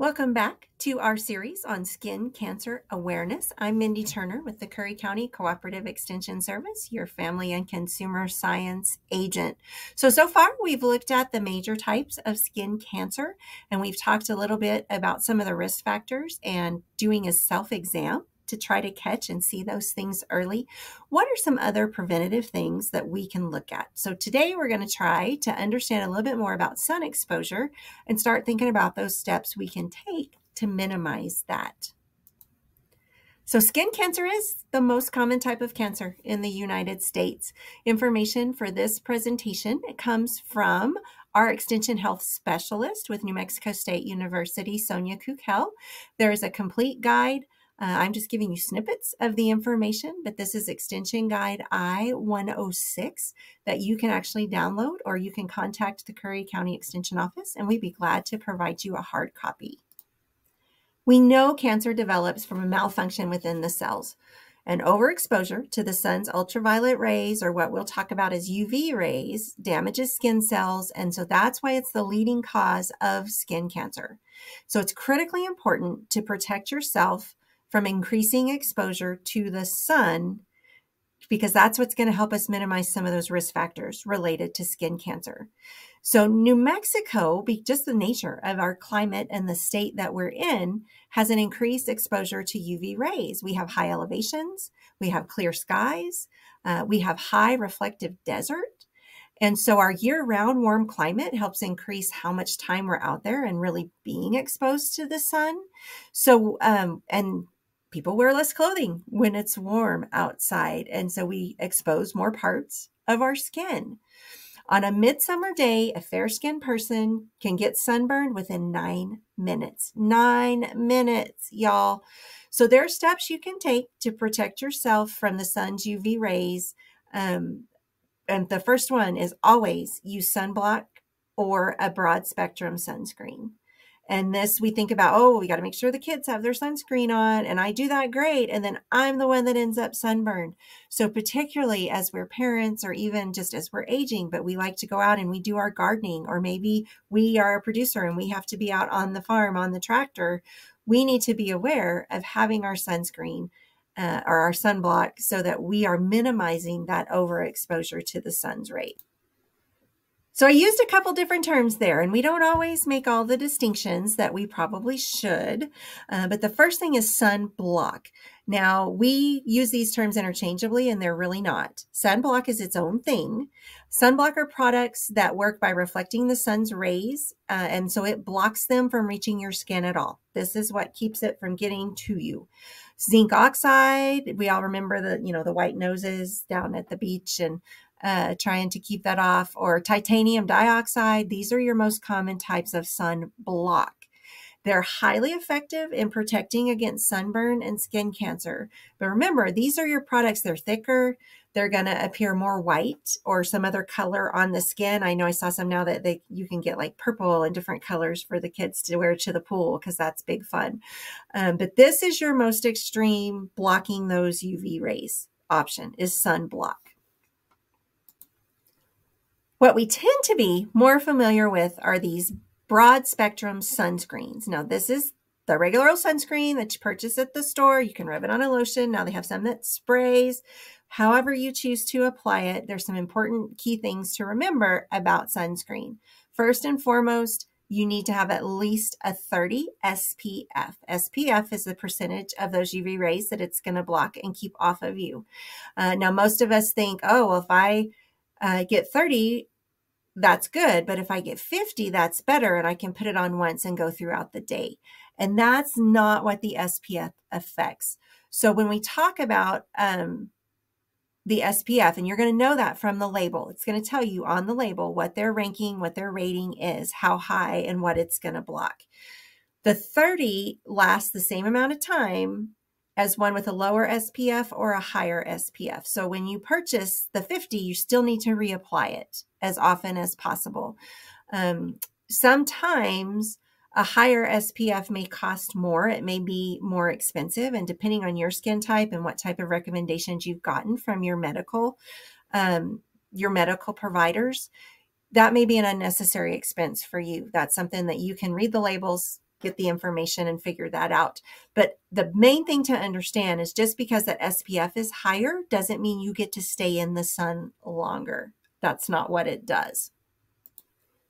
Welcome back to our series on skin cancer awareness. I'm Mindy Turner with the Curry County Cooperative Extension Service, your family and consumer science agent. So far we've looked at the major types of skin cancer, and we've talked a little bit about some of the risk factors and doing a self-exam to try to catch and see those things early. What are some other preventative things that we can look at? So today we're going to try to understand a little bit more about sun exposure and start thinking about those steps we can take to minimize that. So skin cancer is the most common type of cancer in the United States. Information for this presentation comes from our Extension Health Specialist with New Mexico State University, Sonia Kukel. There is a complete guide. I'm just giving you snippets of the information, but this is Extension Guide I106 that you can actually download, or you can contact the Curry County Extension Office and we'd be glad to provide you a hard copy. We know cancer develops from a malfunction within the cells. And overexposure to the sun's ultraviolet rays, or what we'll talk about as UV rays, damages skin cells. And so that's why it's the leading cause of skin cancer. So it's critically important to protect yourself from increasing exposure to the sun, because that's what's going to help us minimize some of those risk factors related to skin cancer. So New Mexico, just the nature of our climate and the state that we're in, has an increased exposure to UV rays. We have high elevations, we have clear skies, we have high reflective desert. And so our year-round warm climate helps increase how much time we're out there and really being exposed to the sun. So, and people wear less clothing when it's warm outside, and so we expose more parts of our skin. On a midsummer day, a fair-skinned person can get sunburned within 9 minutes. 9 minutes, y'all. So there are steps you can take to protect yourself from the sun's UV rays. And the first one is always use sunblock or a broad-spectrum sunscreen. And this, we think about, oh, we got to make sure the kids have their sunscreen on, and I do that great, and then I'm the one that ends up sunburned. So particularly as we're parents, or even just as we're aging, but we like to go out and we do our gardening, or maybe we are a producer and we have to be out on the farm, on the tractor, we need to be aware of having our sunscreen or our sunblock so that we are minimizing that overexposure to the sun's rays. So I used a couple different terms there, and we don't always make all the distinctions that we probably should, but the first thing is sunblock. Now, we use these terms interchangeably, and they're really not. Sunblock is its own thing. Sunblock are products that work by reflecting the sun's rays, and so it blocks them from reaching your skin at all. This is what keeps it from getting to you. Zinc oxide, we all remember the, you know, the white noses down at the beach and trying to keep that off, or titanium dioxide. These are your most common types of sunblock. They're highly effective in protecting against sunburn and skin cancer. But remember, these are your products. They're thicker. They're going to appear more white or some other color on the skin. I know I saw some now that you can get like purple and different colors for the kids to wear to the pool, because that's big fun. But this is your most extreme blocking those UV rays option is sunblock. What we tend to be more familiar with are these broad spectrum sunscreens. Now, this is the regular old sunscreen that you purchase at the store. You can rub it on a lotion. Now they have some that sprays. However you choose to apply it, there's some important key things to remember about sunscreen. First and foremost, you need to have at least a 30 SPF. SPF is the percentage of those UV rays that it's going to block and keep off of you. Now, most of us think, oh, well, if I get 30, that's good. But if I get 50, that's better. And I can put it on once and go throughout the day. And that's not what the SPF affects. So when we talk about the SPF, and you're going to know that from the label, it's going to tell you on the label what their ranking, what their rating is, how high, and what it's going to block. The 30 lasts the same amount of time as one with a lower SPF or a higher SPF. So when you purchase the 50, you still need to reapply it as often as possible. Sometimes a higher SPF may cost more. It may be more expensive, and depending on your skin type and what type of recommendations you've gotten from your medical providers, that may be an unnecessary expense for you. That's something that you can read the labels, get the information and figure that out. But the main thing to understand is just because that SPF is higher doesn't mean you get to stay in the sun longer. That's not what it does.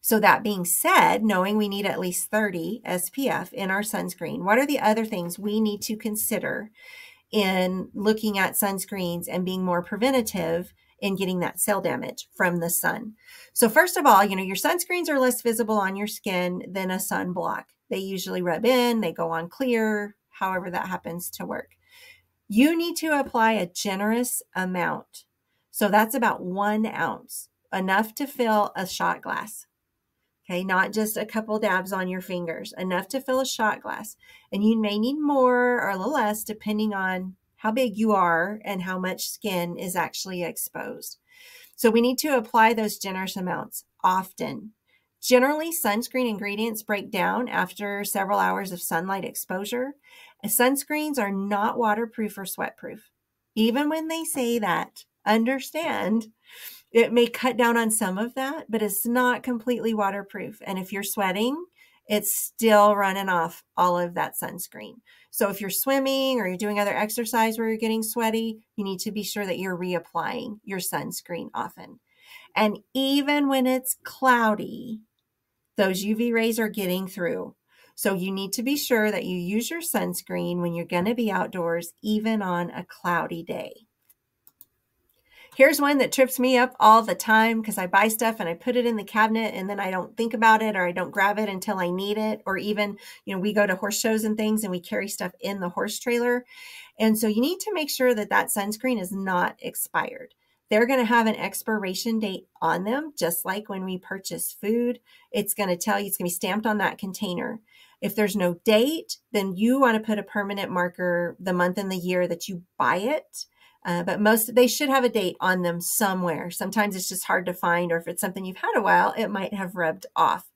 So that being said, knowing we need at least 30 SPF in our sunscreen, what are the other things we need to consider in looking at sunscreens and being more preventative in getting that cell damage from the sun? So first of all, you know, your sunscreens are less visible on your skin than a sunblock. They usually rub in, they go on clear, however that happens to work. You need to apply a generous amount. So that's about 1 ounce, enough to fill a shot glass. Okay, not just a couple dabs on your fingers, enough to fill a shot glass. And you may need more or a little less depending on how big you are and how much skin is actually exposed. So we need to apply those generous amounts often. Generally, sunscreen ingredients break down after several hours of sunlight exposure. Sunscreens are not waterproof or sweatproof. Even when they say that, understand it may cut down on some of that, but it's not completely waterproof. And if you're sweating, it's still running off all of that sunscreen. So if you're swimming or you're doing other exercise where you're getting sweaty, you need to be sure that you're reapplying your sunscreen often. And even when it's cloudy, those UV rays are getting through. So you need to be sure that you use your sunscreen when you're going to be outdoors, even on a cloudy day. Here's one that trips me up all the time because I buy stuff and I put it in the cabinet and then I don't think about it or I don't grab it until I need it. Or even, you know, we go to horse shows and things and we carry stuff in the horse trailer. And so you need to make sure that that sunscreen is not expired. They're going to have an expiration date on them, just like when we purchase food. It's going to tell you, it's going to be stamped on that container. If there's no date, then you want to put a permanent marker, the month and the year that you buy it. But most, they should have a date on them somewhere. Sometimes it's just hard to find, or if it's something you've had a while, it might have rubbed off.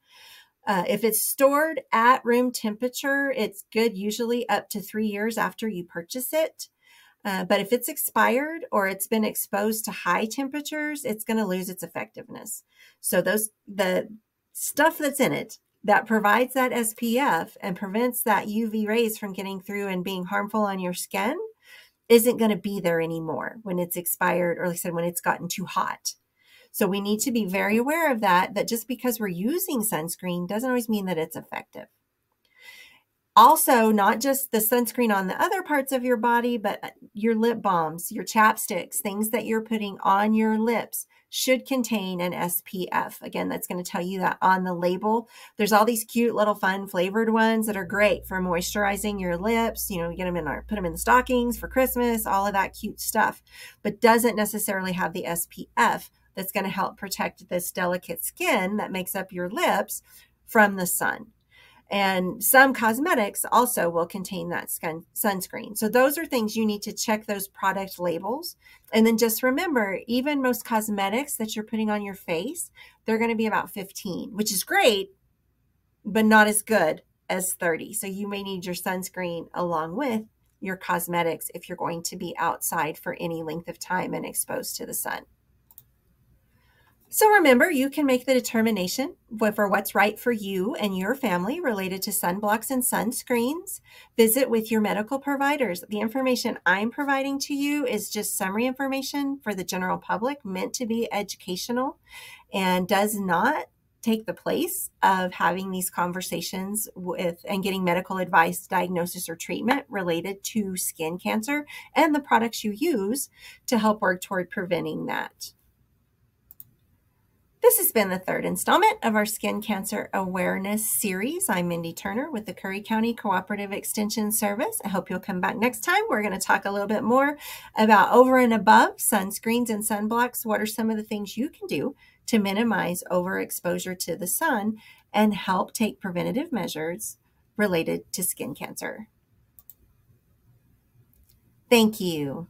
If it's stored at room temperature, it's good usually up to 3 years after you purchase it. But if it's expired or it's been exposed to high temperatures, it's going to lose its effectiveness. So the stuff that's in it that provides that SPF and prevents that UV rays from getting through and being harmful on your skin isn't going to be there anymore when it's expired or, like I said, when it's gotten too hot. So we need to be very aware of that, that just because we're using sunscreen doesn't always mean that it's effective. Also, not just the sunscreen on the other parts of your body, but your lip balms, your chapsticks, things that you're putting on your lips should contain an SPF. Again, that's going to tell you that on the label. There's all these cute little fun flavored ones that are great for moisturizing your lips. You know, you get them in our, put them in the stockings for Christmas, all of that cute stuff, but doesn't necessarily have the SPF that's going to help protect this delicate skin that makes up your lips from the sun. And some cosmetics also will contain that sunscreen. So those are things you need to check those product labels. And then just remember, even most cosmetics that you're putting on your face, they're going to be about 15, which is great, but not as good as 30. So you may need your sunscreen along with your cosmetics if you're going to be outside for any length of time and exposed to the sun. So remember, you can make the determination for what's right for you and your family related to sunblocks and sunscreens. Visit with your medical providers. The information I'm providing to you is just summary information for the general public, meant to be educational, and does not take the place of having these conversations with and getting medical advice, diagnosis, or treatment related to skin cancer and the products you use to help work toward preventing that. This has been the third installment of our Skin Cancer Awareness Series. I'm Mindy Turner with the Curry County Cooperative Extension Service. I hope you'll come back next time. We're going to talk a little bit more about over and above sunscreens and sunblocks. What are some of the things you can do to minimize overexposure to the sun and help take preventative measures related to skin cancer? Thank you.